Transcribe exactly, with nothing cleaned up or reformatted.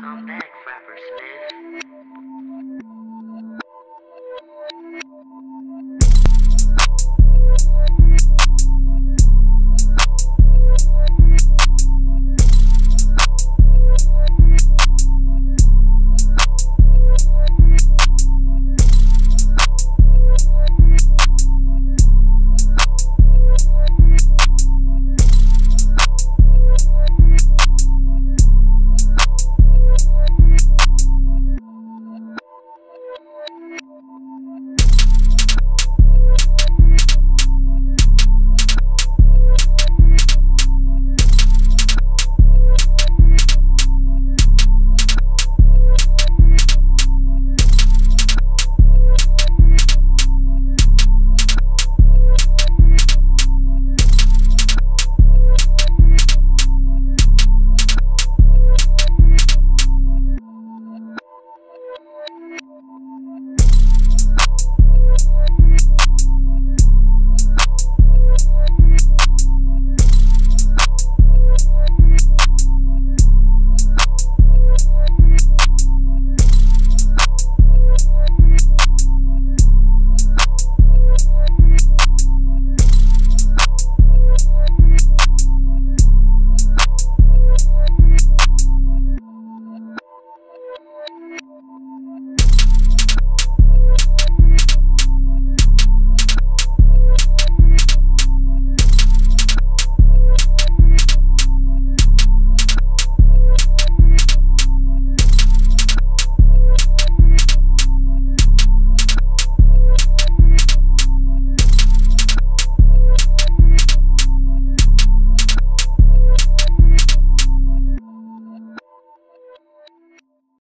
Come back, Frapper Smith.